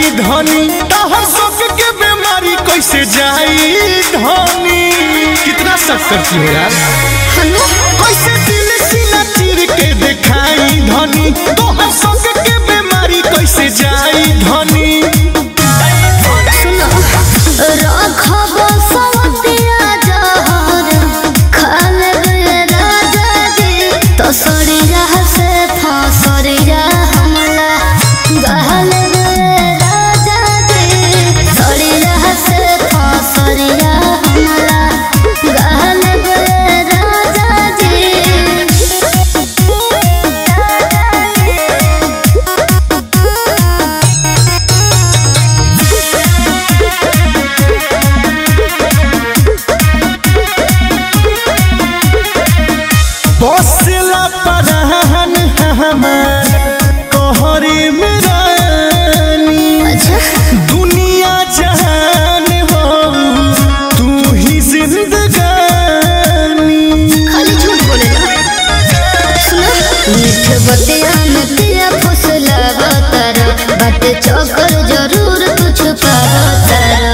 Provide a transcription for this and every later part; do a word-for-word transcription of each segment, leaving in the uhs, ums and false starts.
जाई धनी, तहर शौक के बीमारी कैसे जाई धनी। कितना शक करती हो यार, कैसे दिल सीना चीर के दिखाई धनी, तहर शौक के बीमारी कैसे जाई धनी। बतिया में तेरा फसला तारा बात चौकर जरूर कुछ पारा तारा।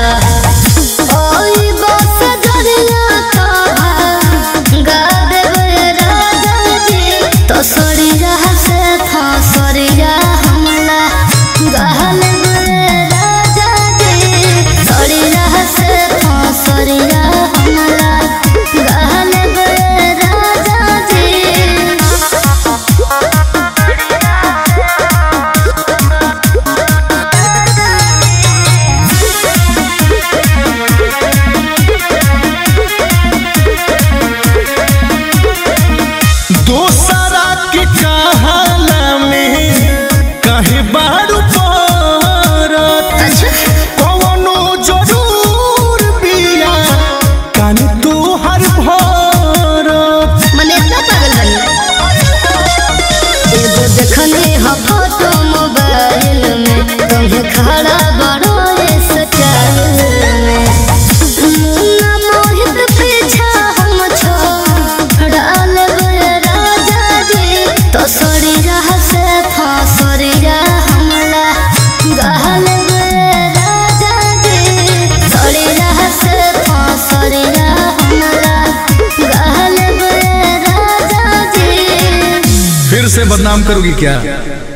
फिर से बदनाम करोगी क्या?